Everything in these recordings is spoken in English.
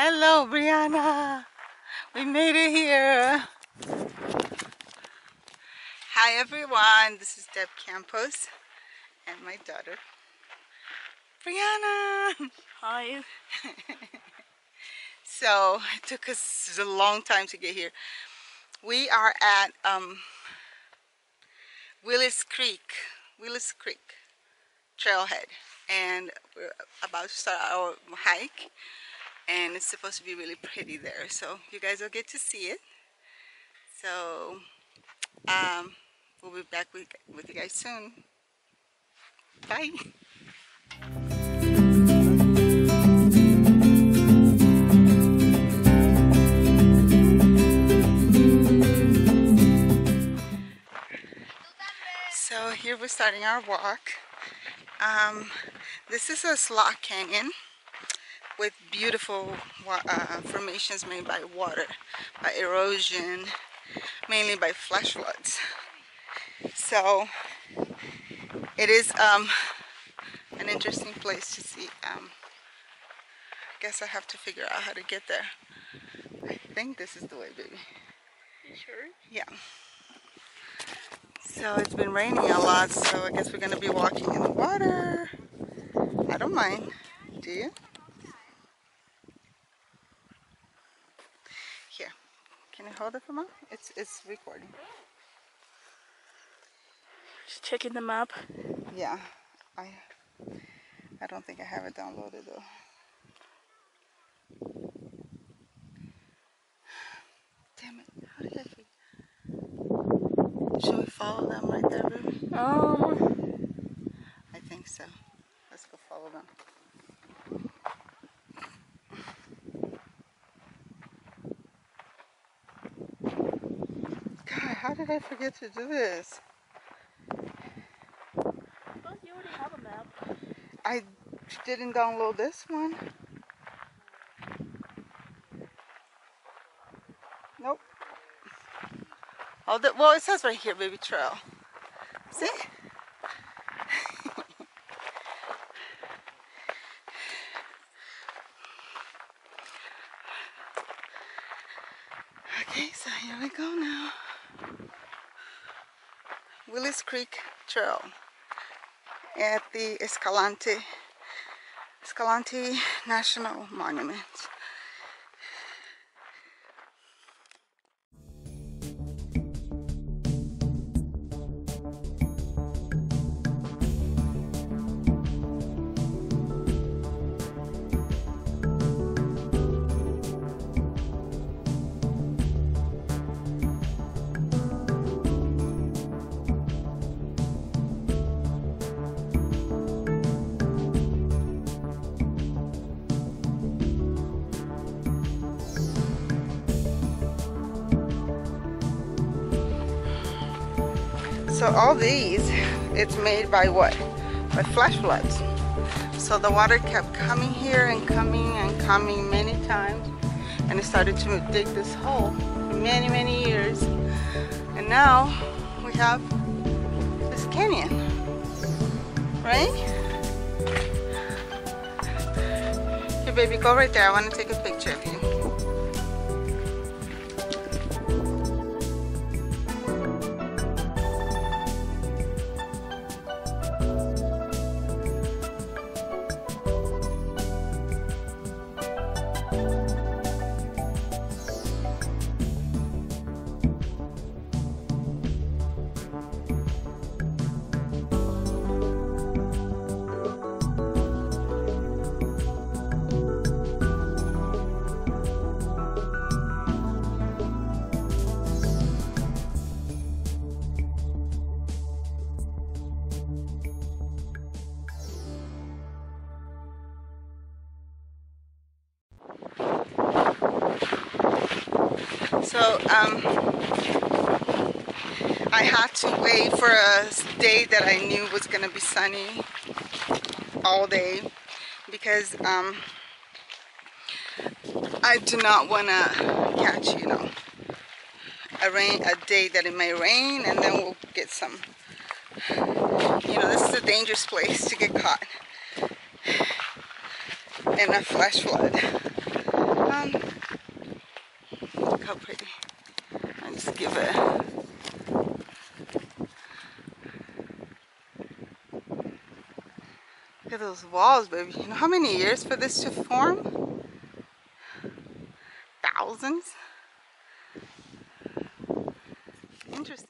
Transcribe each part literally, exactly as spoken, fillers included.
Hello, Brianna. We made it here. Hi, everyone. This is Deb Campos and my daughter, Brianna. Hi. So it took us a long time to get here. We are at um, Willis Creek, Willis Creek Trailhead, and we're about to start our hike. And it's supposed to be really pretty there, so you guys will get to see it. So um, we'll be back with, with you guys soon. Bye. So here we're starting our walk. Um, this is a slot canyon with beautiful uh, formations made by water, by erosion, mainly by flash floods. So it is um, an interesting place to see. Um, I guess I have to figure out how to get there. I think this is the way, baby. You sure? Yeah. So it's been raining a lot, so I guess we're gonna be walking in the water. I don't mind. Do you? Can I hold it for mom? It's it's recording. Just checking the map. Yeah, I I don't think I have it downloaded though. Damn it! How did I figure? Should we follow them right there, baby? Um, I think so. Let's go follow them. How did I forget to do this? Don't you already have a map? I didn't download this one. Nope. Oh, the, well, it says right here, baby, trail. See? Okay, so here we go now. Willis Creek Trail at the Escalante Escalante National Monument. So all these, it's made by what? By flash floods. So the water kept coming here and coming and coming many times, and it started to dig this hole for many, many years. And now we have this canyon, right? Here, baby, go right there. I want to take a picture of you. So um, I had to wait for a day that I knew was going to be sunny all day, because um, I do not want to catch, you know, a rain a day that it may rain and then we'll get some, you know, this is a dangerous place to get caught in a flash flood. Um, look how pretty. I'll just give it a... Look at those walls, baby. You know how many years for this to form? Thousands. Interesting.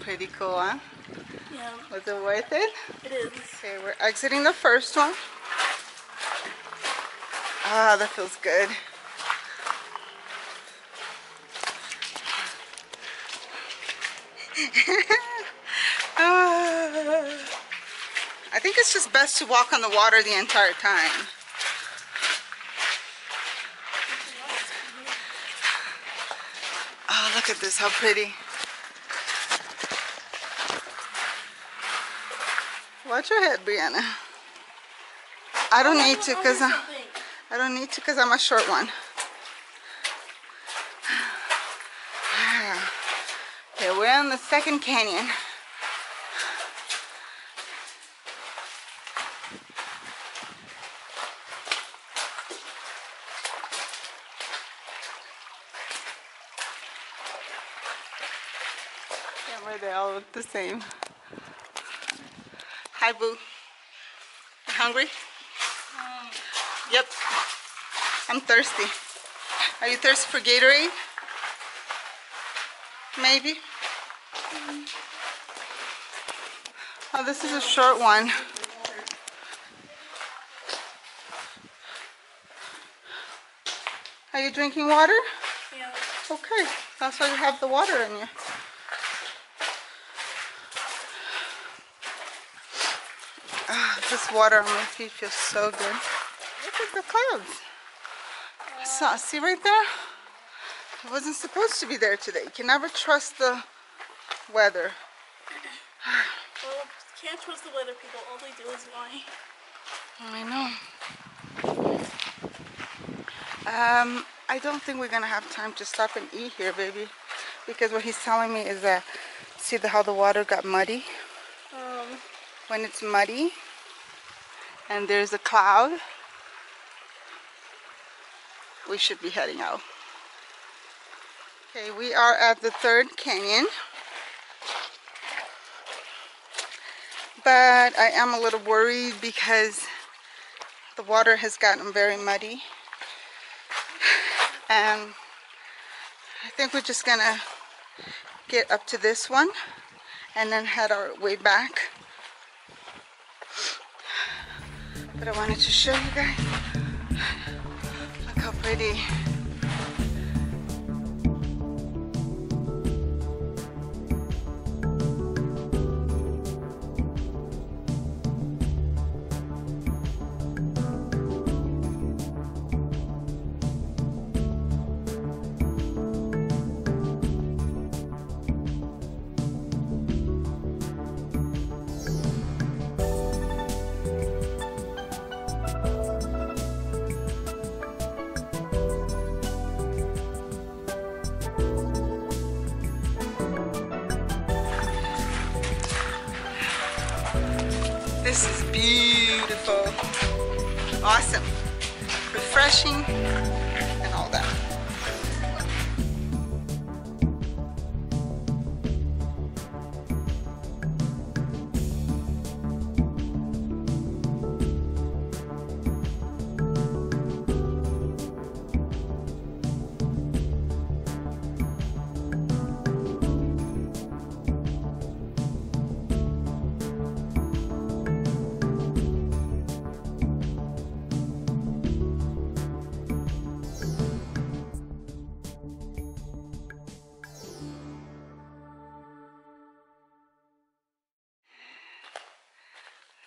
Pretty cool, huh? Yeah. Was it worth it? It is. Okay, we're exiting the first one. Ah, that feels good. uh, I think it's just best to walk on the water the entire time. Oh, look at this, how pretty. Watch your head, Brianna. I don't need to because I, I don't need to because I'm a short one. Okay, we're on the second canyon. Yeah, where they all look the same. Hi, Boo. You hungry? Mm. Yep. I'm thirsty. Are you thirsty for Gatorade? Maybe? Mm. Oh, this is a short one. Are you drinking water? Yeah. Okay. That's why you have the water in you. This water on my feet feels so good. Look at the clouds. I saw, see right there? It wasn't supposed to be there today. You can never trust the weather. Well, you can't trust the weather, people. All they do is lie. I know. Um, I don't think we're going to have time to stop and eat here, baby. Because what he's telling me is that, see the, how the water got muddy? Um. When it's muddy, and there's a cloud, we should be heading out. Okay, we are at the third canyon, but I am a little worried because the water has gotten very muddy, and I think we're just gonna get up to this one and then head our way back. But I wanted to show you guys, look how pretty. This is beautiful, awesome, refreshing, and all that.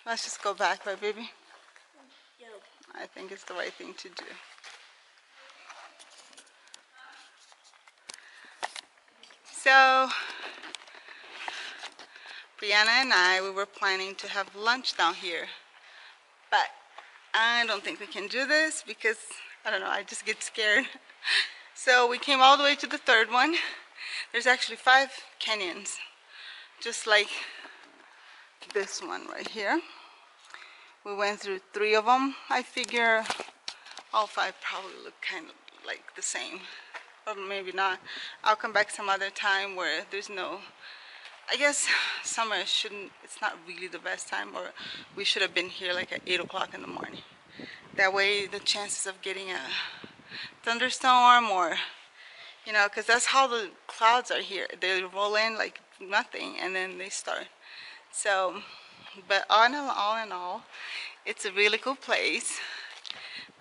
Let's just go back, right, baby? Yep. I think it's the right thing to do. So, Brianna and I, we were planning to have lunch down here. But I don't think we can do this because, I don't know, I just get scared. So we came all the way to the third one. There's actually five canyons, just like this one right here. We went through three of them. I figure all five probably look kind of like the same, or maybe not. I'll come back some other time where there's no, I guess summer shouldn't, it's not really the best time, or we should have been here like at eight o'clock in the morning. That way the chances of getting a thunderstorm, or you know, because that's how the clouds are here. They roll in like nothing and then they start. So, but all in all, in all, it's a really cool place.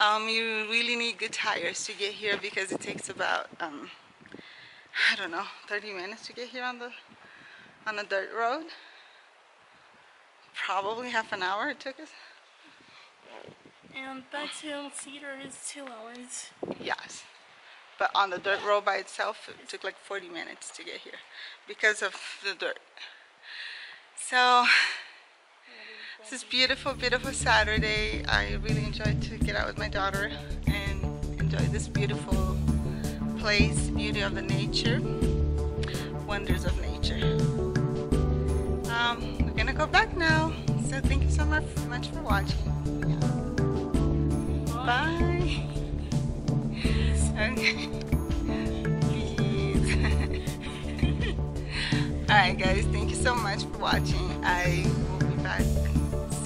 Um, you really need good tires to get here because it takes about, um, I don't know, thirty minutes to get here on the on a dirt road. Probably half an hour it took us. And back to Cedar is two hours. Yes, but on the dirt road by itself, it took like forty minutes to get here because of the dirt. So, this is beautiful, beautiful Saturday. I really enjoyed to get out with my daughter and enjoy this beautiful place, beauty of the nature, wonders of nature. Um, we're gonna go back now. So thank you so much, much for watching. Yeah. Bye. Okay. Alright guys, thank you so much for watching. I will be back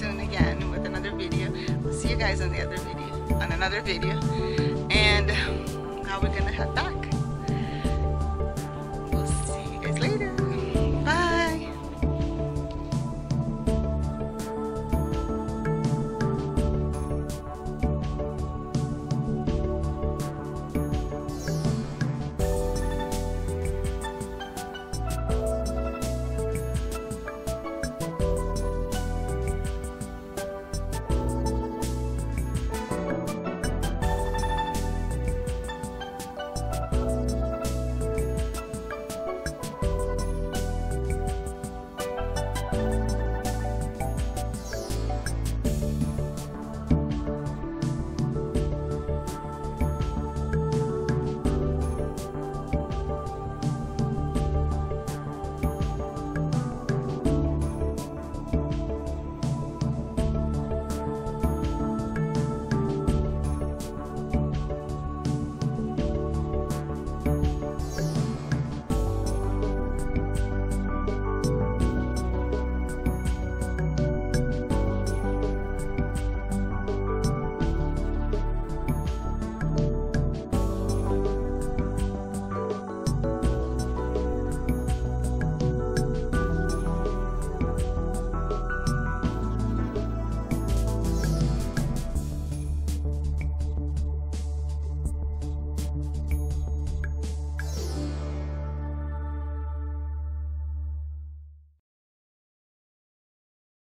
soon again with another video. We'll see you guys on the other video, on another video. And now we're gonna head back.